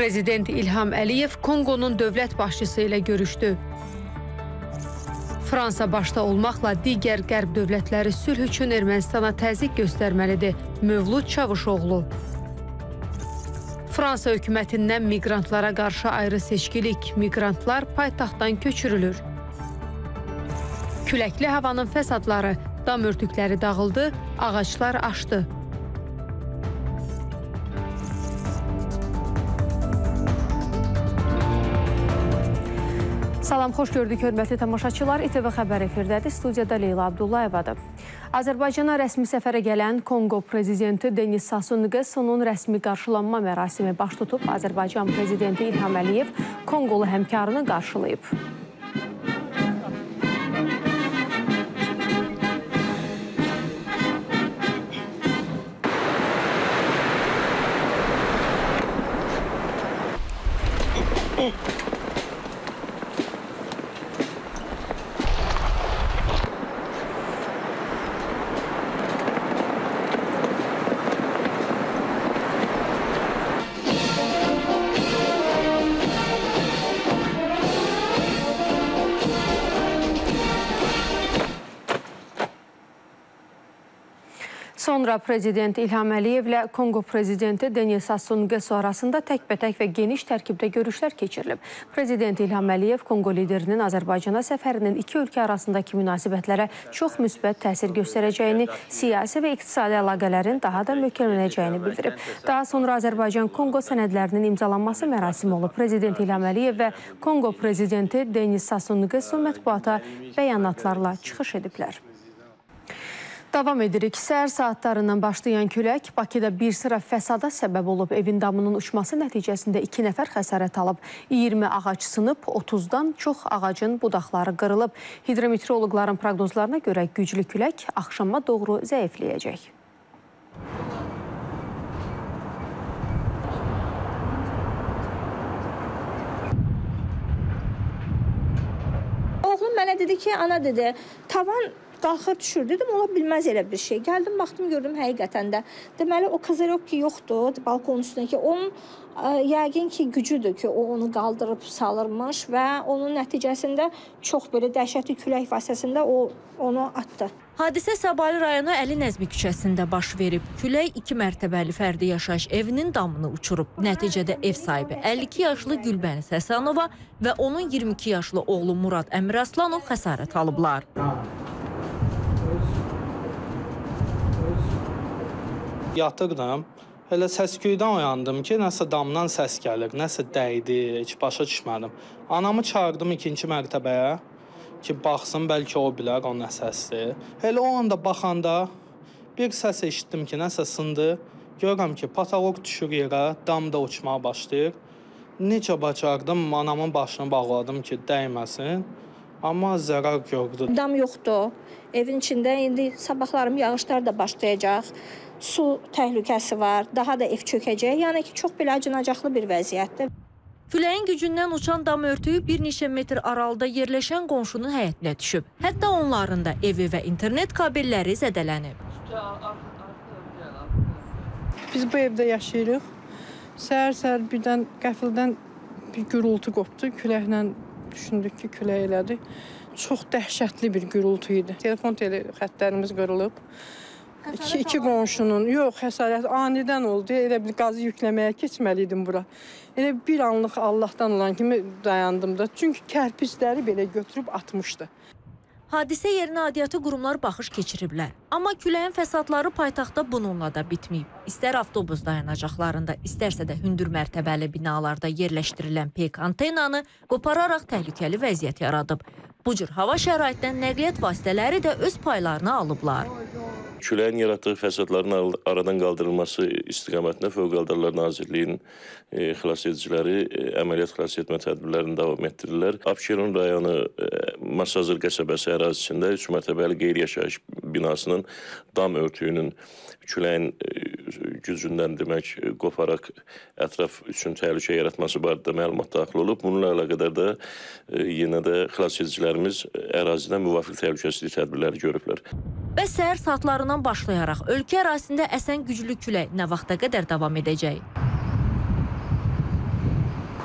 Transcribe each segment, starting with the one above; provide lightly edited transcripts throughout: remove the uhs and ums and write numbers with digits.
Prezident İlham Aliyev Konqonun dövlət başçısı ilə görüşdü. Fransa başda olmaqla digər qərb dövlətləri sülh üçün Ermənistana təzyiq göstərməlidir. Mövlud Çavuşoğlu. Fransa hökumətindən miqrantlara qarşı ayrı seçkilik, miqrantlar paytaxtdan köçürülür. Küləkli havanın fəsadları, dam örtükləri dağıldı, ağaclar aşdı. Salam, xoş gördük, hörmətli tamaşaçılar. İTV Xəbər efirdədir. Studiyada Leyla Abdullayevadır. Azərbaycana rəsmi səfərə gələn Konqo prezidenti Denis Sassou Nguesso'nun rəsmi qarşılanma mərasimi baş tutub. Azərbaycan prezidenti İlham Əliyev Konqolu həmkarını qarşılayıb. Sonra prezident İlham Əliyev ilə Konqo prezidenti Denis Sassou Nguesso arasında təkbətək və geniş tərkibdə görüşlər keçirilib. Prezident İlham Əliyev Konqo liderinin Azərbaycana səfərinin iki ölkə arasındakı münasibətlərə çox müsbət təsir göstərəcəyini, siyasi və iqtisadi əlaqələrin daha da möhkəmlənəcəyini bildirib. Daha sonra Azərbaycan-Konqo sənədlərinin imzalanması mərasimi olub. Prezident İlham Əliyev və Konqo prezidenti Denis Sassou Nguesso mətbuata bəyanatlarla çıxış ediblər. Davam edirik. Səhər saatlarından başlayan külək Bakıda bir sıra fəsada səbəb olub. Evin damının uçması nəticəsində 2 nəfər xəsarət alıb. 20 ağac sınıb, 30-dan çox ağacın budaqları qırılıb. Hidrometeoroloqların proqnozlarına görə güclü külək axşama doğru zəifləyəcək. Oğlum mənə dedi ki, ana dedi, tavan qalxır düşür, dedim, ola bilməz elə bir şey. Gəldim, baxdım, gördüm, həqiqətən də. Deməli, o kazarovki yoxdur, balkonun üstündəki. Onun yəqin ki, gücüdür ki, o onu qaldırıb salırmış və onun nəticəsində çox belə dəhşətli külək vasitəsində onu atdı. Hadisə Sabali rayonu Əli Nəzmi küçəsində baş verib. Külək 2 mərtəbəli fərdi yaşayış evinin damını uçurub. Nəticədə ev sahibi 52 yaşlı Gülbəniz Həsənova və onun 22 yaşlı oğlu Murad Əmir Aslanov xəsarət alıblar. Yatırdım, elə səs-küydən oyandım ki, nəsə damdan səs gəlir, nəsə dəydi, heç başa düşmədim. Anamı çağırdım 2-ci mərtəbəyə ki, baxsın, bəlkə o bilər o nə səsdir. Elə o anda baxanda bir səs eşitdim ki, nəsə sındı, görürəm ki, patoloq düşür yerə, damda uçmağa başlayır. Necə bacardım, anamın başını bağladım ki, dəyməsin. Amma zərər yoxdur. Dam yoxdur. Evin içində indi sabahlarım yağışlar da başlayacaq. Su təhlükəsi var. Daha da ev çökəcək. Yəni ki, çox belə acınacaqlı bir vəziyyətdir. Küləyin gücündən uçan dam örtüyü bir neçə metr aralıda yerləşən qonşunun həyətinə düşüb. Hətta onların da evi və internet kabelləri zədələnib. Biz bu evdə yaşayırıq. Səhər-səhər birdən qəfildən bir gürültü qopdu. Küləklə düşündük ki, külək elədi. Çox dəhşətli bir gürültü idi. Telefon xətlərimiz qırılıb. İki qonşunun, yox, xəsarət anidən oldu. Elə bir qazı yükləməyə keçməli idim bura. Elə bir anlıq Allahdan olan kimi dayandım da. Çünki kərpicləri belə götürüb atmışdı. Hadisə yerinə aidiyyatı qurumlar baxış keçiriblər. Amma küləyin fəsadları paytaxtda bununla da bitməyib. İstər avtobus dayanacaqlarında, istərsə də hündür mərtəbəli binalarda yerləşdirilən peyk antenanı qopararaq təhlükəli vəziyyət yaradıb. Bu cür hava şəraitindən nəqliyyat vasitələri də öz paylarını alıblar. Küləyin yaratdığı fəsadların aradan qaldırılması istiqamətində Fövqəldələr Nazirliyinin xilasediciləri əməliyyat xilasetmə tədbirlərini davam etdirirlər. Abşeron rayonu Masazır qəsəbəsi ərazisində 3 mərtəbəli qeyri-yaşayış binasının dam örtüyünün küləyin gücündən demək qoparaq ətraf üçün təhlükə yaratması barədə məlumat daxil olub. Bununla əlaqədar da yenə də xilasedicilərimiz ərazidə müvafiq təhlükəsizlik tədbirləri görüblər. Və səhər saatlarında başlayaraq ölkə ərazisində əsən güclü külək nə vaxta qədər davam edəcək?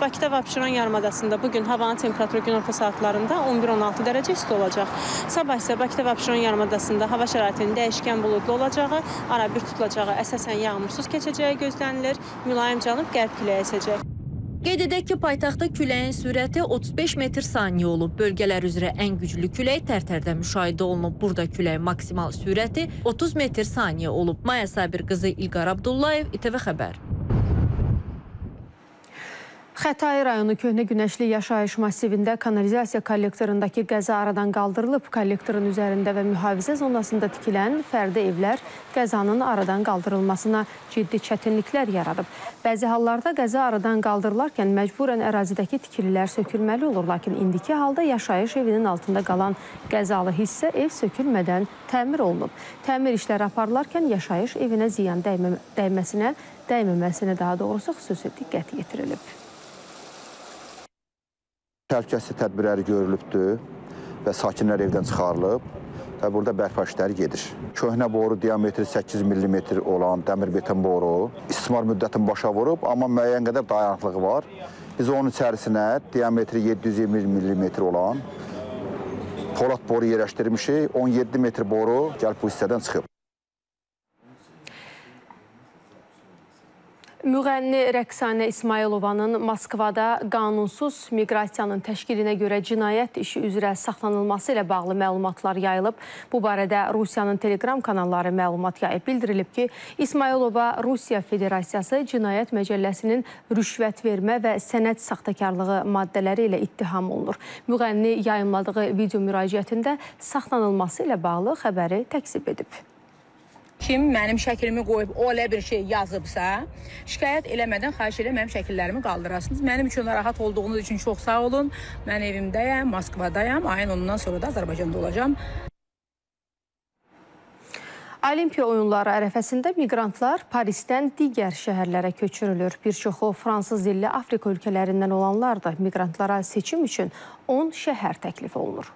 Bakıda və Abşeron yarımadasında bugün havanın temperaturu günorta saatlarında 11-16 dərəcə isti olacaq. Sabah isə Bakıda və Abşeron yarımadasında hava şəraitinin dəyişkən buludlu olacağı, arabir tutulacağı, əsasən yağmursuz keçəcəyi gözlənilir. Mülayim cənub-qərb küləyi əsəcək. Qeyd edək ki, paytaxtda küləyin sürəti 35 m/saniyə olub. Bölgələr üzrə ən güclü külək Tərtərdə müşahidə olunub. Burada küləyin maksimal sürəti 30 m/saniyə olub. Maya Sabir qızı İlqar Abdullayev, İTV Xəbər. Xətai rayonu köhnə günəşli yaşayış masivində kanalizasiya kollektorundakı qəza aradan qaldırılıb. Kollektorun üzərində və mühafizə zonasında tikilən fərdi evlər qəzanın aradan qaldırılmasına ciddi çətinliklər yaradıb. Bəzi hallarda qəza aradan qaldırılarkən məcburən ərazidəki tikililər sökülməli olur. Lakin indiki halda yaşayış evinin altında qalan qəzalı hissə ev sökülmədən təmir olunub. Təmir işləri aparılarkən yaşayış evinə ziyan dəyməməsinə daha doğrusu xüsusi diqqət yetirilib. Təhlükəsizlik tədbirləri görülübdür və sakinlər evdən çıxarılıb və burada bərpa işləri gedir. Köhnə boru diametri 8 mm olan dəmir-beton boru istismar müddətini başa vurub, amma müəyyən qədər dayanıqlığı var. Biz onun içərisinə diametri 720 mm olan polad boru yerləşdirmişik, 17 metr boru gəlib bu hissədən çıxıb. Müğənni Rəqsanə İsmaylovanın Moskvada qanunsuz miqrasiyanın təşkilinə görə cinayət işi üzrə saxlanılması ilə bağlı məlumatlar yayılıb. Bu barədə Rusiyanın telegram kanalları məlumat yayıb. Bildirilib ki, İsmaylova Rusiya Federasiyası Cinayət Məcəlləsinin rüşvət vermə və sənəd saxtakarlığı maddələri ilə ittiham olunur. Müğənni yayımladığı video müraciətində saxlanılması ilə bağlı xəbəri təkzib edib. Kim mənim şəkilimi qoyub, o elə bir şey yazıbsa, şikayət eləmədən xahiş edirəm, mənim şəkillərimi qaldırasınız. Mənim üçün rahat olduğunuz üçün çox sağ olun. Mən evimdəyəm, Moskvadayam, ayın ondan sonra da Azərbaycanda olacağam. Olimpiya oyunları ərəfəsində miqrantlar Parisdən digər şəhərlərə köçürülür. Bir çoxu fransız dilli Afrika ölkələrindən olanlar da miqrantlara seçim üçün 10 şəhər təklif olunur.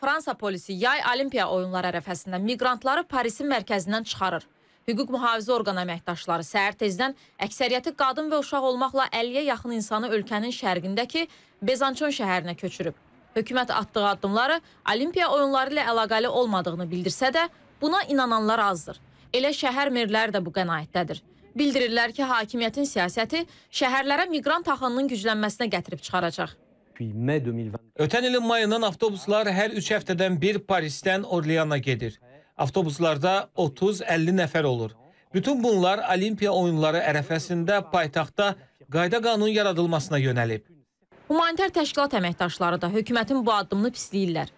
Fransa polisi yay olimpiya oyunları ərəfəsində miqrantları Parisin mərkəzindən çıxarır. Hüquq mühafizə orqanı əməkdaşları səhər tezdən əksəriyyəti qadın və uşaq olmaqla 50-yə yaxın insanı ölkənin şərqindəki Bezançon şəhərinə köçürüb. Hökumət atdığı addımları olimpiya oyunları ilə əlaqəli olmadığını bildirsə də, buna inananlar azdır. Elə şəhər merləri də bu qənaətdədir. Bildirirlər ki, hakimiyyətin siyasəti şəhərlərə miqrant axınının güclənməsinə gətirib çıxaracaq. Ötən ilin mayından avtobuslar hər 3 həftədən bir Parisdən Orleana gedir. Avtobuslarda 30-50 nəfər olur. Bütün bunlar olimpiya oyunları ərəfəsində paytaxtda qayda qanun yaradılmasına yönəlib. Humanitar təşkilat əməkdaşları da hökumətin bu addımını pisləyirlər.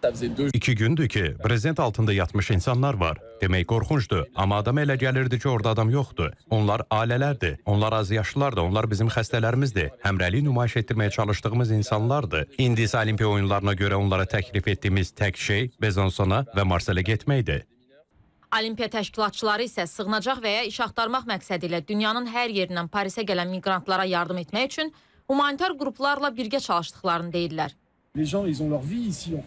2 gündür ki, prezident altında yatmış insanlar var. Demək qorxuncdur, amma adam elə gəlirdi ki, orada adam yoxdur. Onlar ailələrdir, onlar az yaşlılardır, onlar bizim xəstələrimizdir. Həmrəli nümayiş etdirməyə çalışdığımız insanlardır. İndi isə olimpiya oyunlarına görə onlara təklif etdiyimiz tək şey Bezansona və Marselə getməkdir. Olimpiya təşkilatçıları isə sığınacaq və ya iş axtarmaq məqsədi ilə dünyanın hər yerindən Parisə gələn miqrantlara yardım etmək üçün humanitar qruplarla birgə çalışdıqlarını deyirlər.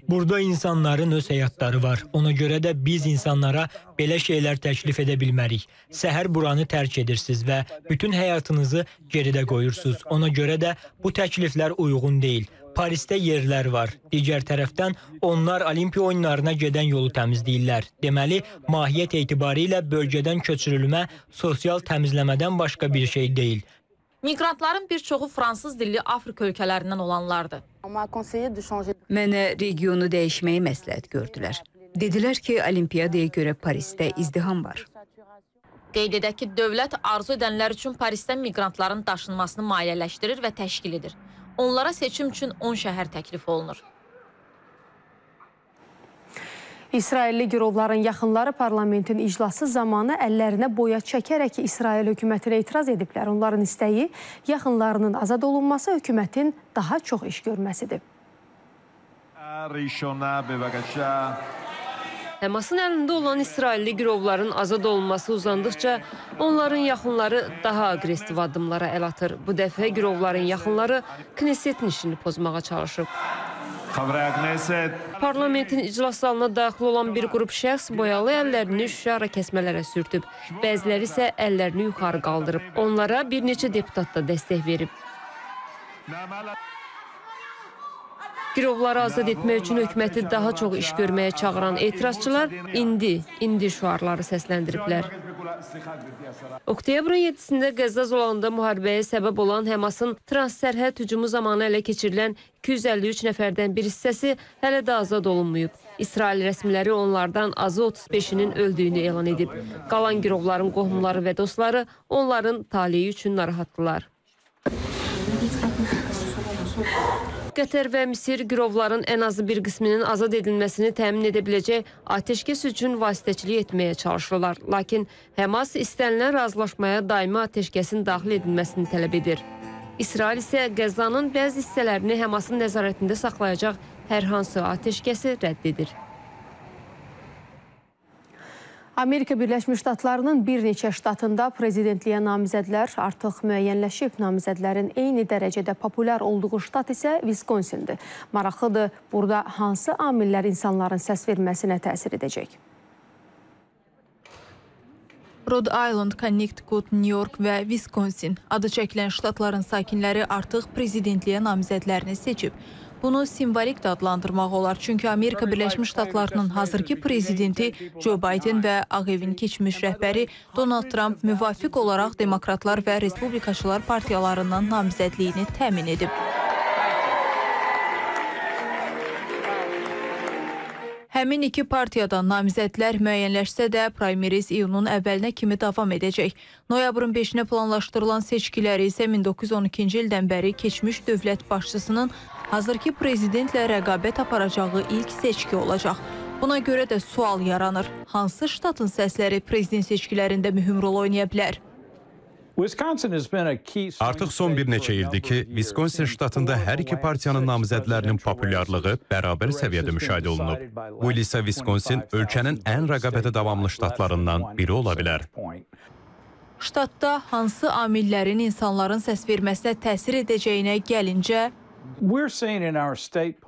Burada insanların öz həyatları var. Ona görə də biz insanlara belə şeylər təklif edə bilmərik. Səhər buranı tərk edirsiniz və bütün həyatınızı geridə qoyursunuz. Ona görə də bu təkliflər uyğun deyil. Parisdə yerlər var. Digər tərəfdən onlar olimpiya oyunlarına gedən yolu təmizləyirlər. Deməli, mahiyyət etibarilə bölgədən köçürülmə sosial təmizləmədən başqa bir şey deyil. Miqrantların bir çoxu fransız dilli Afrika ölkələrindən olanlardır. Mənə regionu dəyişməyi məsləhət gördülər. Dedilər ki, olimpiyadaya görə Parisdə izdiham var. Qeyd edək ki, dövlət arzu edənlər üçün Parisdən miqrantların daşınmasını maliyyələşdirir və təşkil edir. Onlara seçim üçün 10 şəhər təklif olunur. İsrailli girovların yaxınları parlamentin iclası zamanı əllərinə boya çəkərək İsrail hökumətinə etiraz ediblər. Onların istəyi yaxınlarının azad olunması, hökumətin daha çox iş görməsidir. Həmasın əlində olan İsrailli girovların azad olunması uzandıqca onların yaxınları daha aqressiv addımlara əl atır. Bu dəfə girovların yaxınları Knessetin işini pozmağa çalışıb. Parlamentin iclas salına daxil olan bir qrup şəxs boyalı əllərini şüşə arakəsmələrə sürtüb. Bəziləri isə əllərini yuxarı qaldırıb. Onlara bir neçə deputat da dəstək verib. Girovları azad etmək üçün hökuməti daha çox iş görməyə çağıran etirazçılar indi şüarları səsləndiriblər. Oktyabrın 7-sində Qəzza zolağında müharibəyə səbəb olan Həmasın transsərhəd hücumu zamanı ələ keçirilən 253 nəfərdən bir hissəsi hələ də azad olunmayıb. İsrail rəsmiləri onlardan azı 35-inin öldüyünü elan edib. Qalan girovların qohumları və dostları onların taleyi üçün narahatdırlar. Qətər və Misir girovların ən azı bir qisminin azad edilməsini təmin edə biləcək ateşkəs üçün vasitəçilik etməyə çalışırlar. Lakin Həmas istənilən razılaşmaya daimi ateşkəsin daxil edilməsini tələb edir. İsrail isə Qəzzanın bəzi hissələrini Həmasın nəzarətində saxlayacaq hər hansı ateşkəsi rədd edir. Amerika Birləşmiş Ştatlarının bir neçə ştatında prezidentliyə namizədlər artıq müəyyənləşib. Namizədlərin eyni dərəcədə populyar olduğu ştat isə Viskonsindir. Maraqlıdır, burada hansı amillər insanların səs verməsinə təsir edəcək? Rhode Island, Connecticut, New York və Viskonsin adı çəkilən ştatların sakinləri artıq prezidentliyə namizədlərini seçib. Bunu simvolik də adlandırmaq olar, çünki Amerika Birləşmiş Ştatlarının hazırki prezidenti Joe Biden və Ağ Evin keçmiş rəhbəri Donald Trump müvafiq olaraq demokratlar və respublikaçılar partiyalarından namizədliyini təmin edib. Həmin iki partiyadan namizədlər müəyyənləşsə də primeriz iyunun əvvəlinə kimi davam edəcək. Noyabrın 5-nə planlaşdırılan seçkiləri isə 1912-ci ildən bəri keçmiş dövlət başçısının hazırki prezidentlə rəqabət aparacağı ilk seçki olacaq. Buna görə də sual yaranır. Hansı ştatın səsləri prezident seçkilərində mühüm rol oynaya bilər? Artıq son bir neçə ildir ki, Viskonsin ştatında hər iki partiyanın namizədlərinin populyarlığı bərabər səviyyədə müşahidə olunub. Bu il isə Viskonsin ölkənin ən rəqabətə davamlı ştatlarından biri ola bilər. Ştatda hansı amillərin insanların səs verməsinə təsir edəcəyinə gəlincə,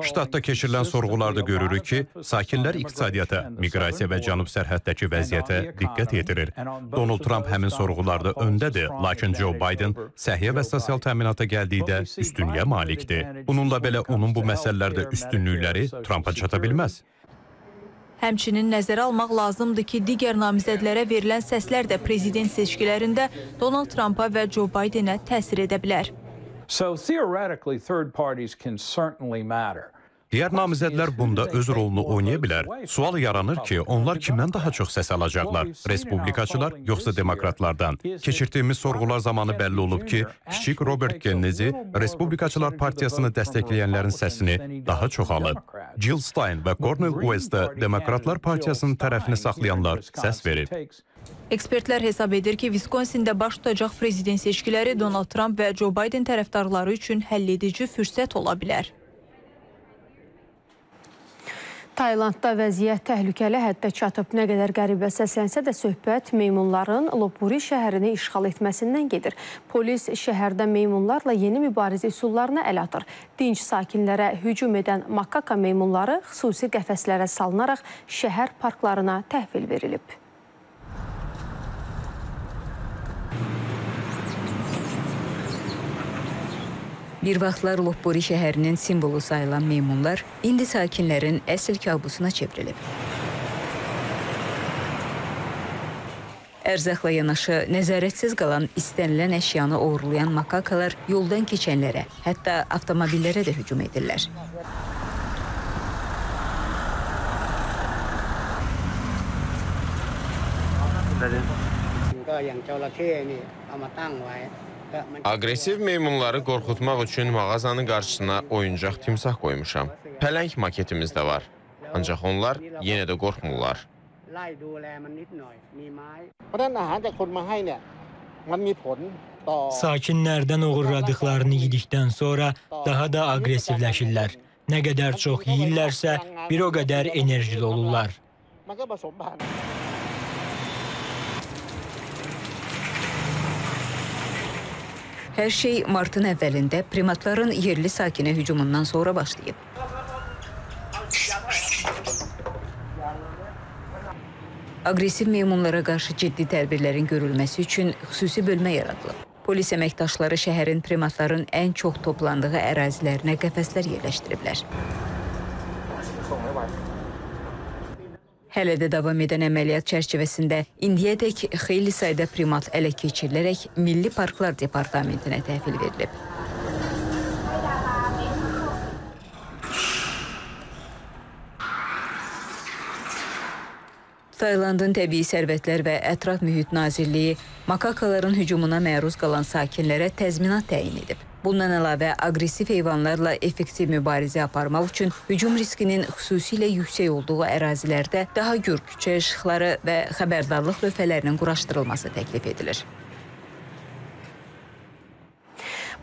ştatda keçirilən sorğularda görürük ki, sakinlər iqtisadiyyata, miqrasiya və cənub sərhəddəki vəziyyətə diqqət yetirir. Donald Trump həmin sorğularda öndədir, lakin Joe Biden səhiyyə və sosial təminata gəldikdə üstünlüyə malikdir. Bununla belə onun bu məsələlərdə üstünlükləri Trumpa çata bilməz. Həmçinin nəzərə almaq lazımdır ki, digər namizədlərə verilən səslər də prezident seçkilərində Donald Trumpa və Joe Bidenə təsir edə bilər. Digər namizədlər bunda öz rolunu oynaya bilər. Sual yaranır ki, onlar kimdən daha çox səs alacaqlar? Respublikaçılar yoxsa demokratlardan? Keçirdiyimiz sorğular zamanı bəlli olub ki, kiçik Robert Kennedy Respublikaçılar partiyasını dəstəkləyənlərin səsini daha çox alıb. Jill Stein və Cornel West də Demokratlar partiyasının tərəfini saxlayanlar səs verir. Ekspertlər hesab edir ki, Viskonsində baş tutacaq prezident seçkiləri Donald Trump və Joe Biden tərəfdarları üçün həlledici fürsət ola bilər. Taylandda vəziyyət təhlükəli həddə çatıb. Nə qədər qəribə səslənsə də söhbət meymunların Lopburi şəhərini işğal etməsindən gedir. Polis şəhərdə meymunlarla yeni mübarizə üsullarına əl atır. Dinc sakinlərə hücum edən makaka meymunları xüsusi qəfəslərə salınaraq şəhər parklarına təhvil verilib. Bir vaxtlar Lopburi şəhərinin simvolu sayılan meymunlar indi sakinlərin əsl kabusuna çevrilib. Ərzaqla yanaşı nəzarətsiz qalan istənilən əşyanı oğurlayan makakalar yoldan keçənlərə, hətta avtomobillərə də hücum edirlər. Agresiv meymunları qorxutmaq üçün mağazanın qarşısına oyuncaq timsah qoymuşam. Pələng maketimiz də var. Ancaq onlar yenə də qorxmurlar. Sakinlərdən oğurladıqlarını yedikdən sonra daha da agresivləşirlər. Nə qədər çox yeyirlərsə, bir o qədər enerjili olurlar. Hər şey martın əvvəlində primatların yerli sakinə hücumundan sonra başlayıb. Aqressiv meymunlara qarşı ciddi tədbirlərin görülməsi üçün xüsusi bölmə yaradılıb. Polis əməkdaşları şəhərin primatların ən çox toplandığı ərazilərinə qəfəslər yerləşdiriblər. Hələ də davam edən əməliyyat çərçivəsində indiyədək xeyli sayda primat ələ keçirilərək Milli Parklar Departamentinə təhvil verilib. Taylandın Təbii Sərvətlər və Ətraf Mühit Nazirliyi makakaların hücumuna məruz qalan sakinlərə təzminat təyin edib. Bundan əlavə, aqressiv heyvanlarla effektiv mübarizə aparmaq üçün hücum riskinin xüsusilə yüksək olduğu ərazilərdə daha gür küçə işıqları və xəbərdarlıq lövhələrinin quraşdırılması təklif edilir.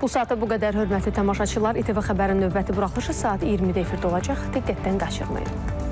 Bu saata bu qədər, hörmətli tamaşaçılar. İTV Xəbərin növbəti buraxılışı saat 20-də efirdə olacaq. Diqqətdən qaçırmayın.